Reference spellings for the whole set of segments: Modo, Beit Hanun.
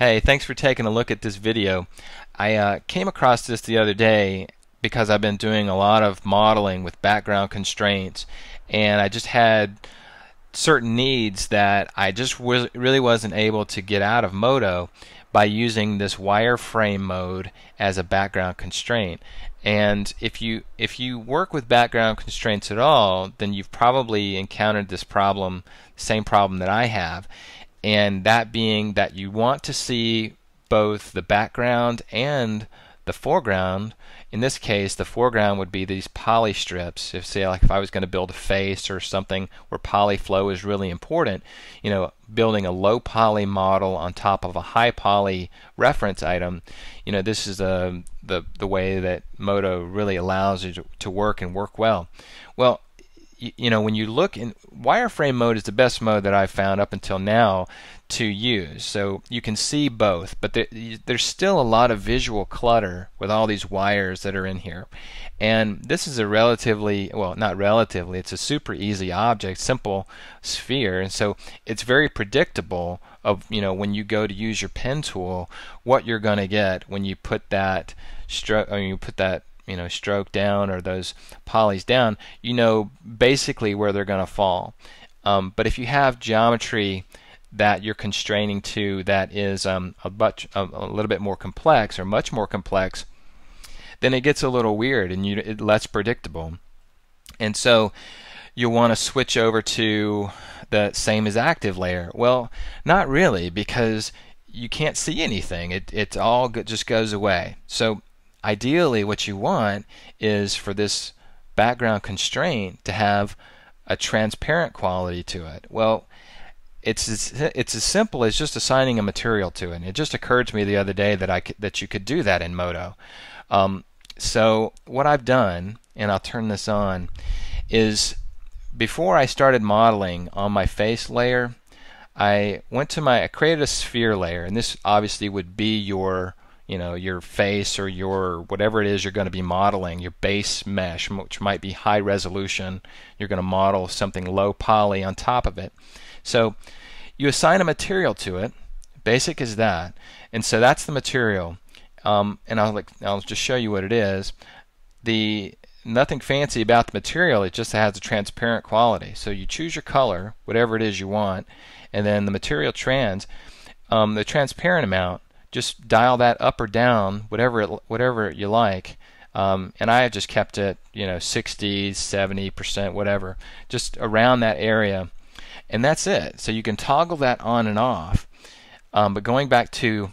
Hey, thanks for taking a look at this video. I came across this the other day because I've been doing a lot of modeling with background constraints, and I just had certain needs that I just really wasn't able to get out of Modo by using this wireframe mode as a background constraint. And if you work with background constraints at all, then you've probably encountered this problem, same problem that I have, and that being that you want to see both the background and the foreground. In this case, the foreground would be these poly strips. If, say, like if I was going to build a face or something where poly flow is really important, you know, building a low poly model on top of a high poly reference item, you know, this is the way that Modo really allows you to work and work well. Well, you know, when you look in wireframe mode is the best mode that I've found up until now to use, so you can see both, but there's still a lot of visual clutter with all these wires that are in here, and this is a relatively, well, not relatively, it's a super easy object, simple sphere, and so it's very predictable of, you know, when you go to use your pen tool what you're going to get when you put that stroke, or you put that, you know, stroke down or those polys down, you know basically where they're going to fall. But if you have geometry that you're constraining to that is a little bit more complex or much more complex, then it gets a little weird and it's less predictable. And so you'll want to switch over to the same as active layer. Well, not really, because you can't see anything. It all just goes away. So ideally what you want is for this background constraint to have a transparent quality to it. Well, it's as simple as just assigning a material to it. And it just occurred to me the other day that that you could do that in Modo. So what I've done, and I'll turn this on, is before I started modeling on my face layer, I created a sphere layer, and this obviously would be your, you know, your face or your whatever it is you're going to be modeling, your base mesh, which might be high resolution. You're going to model something low poly on top of it. So you assign a material to it, basic as that, and so that's the material. And I'll just show you what it is. Nothing fancy about the material, it just has a transparent quality. So you choose your color, whatever it is you want, and then the material the transparent amount, just dial that up or down, whatever you like, and I have just kept it, you know, 60, 70%, whatever, just around that area, and that's it. So you can toggle that on and off. But going back to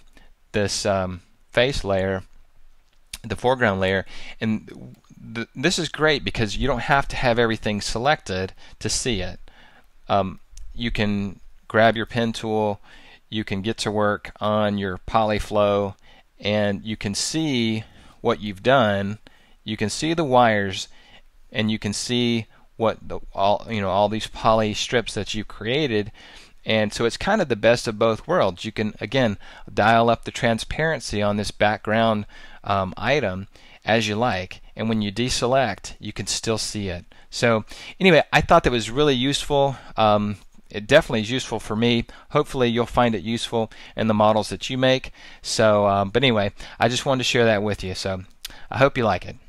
this face layer, the foreground layer, and this is great because you don't have to have everything selected to see it. You can grab your pen tool. You can get to work on your polyflow, and you can see what you've done. You can see the wires, and you can see what all these poly strips that you've created. And so it's kind of the best of both worlds. You can again dial up the transparency on this background item as you like, and when you deselect, you can still see it. So anyway, I thought that was really useful. It definitely is useful for me. Hopefully you'll find it useful in the models that you make. So, but anyway, I just wanted to share that with you. So I hope you like it.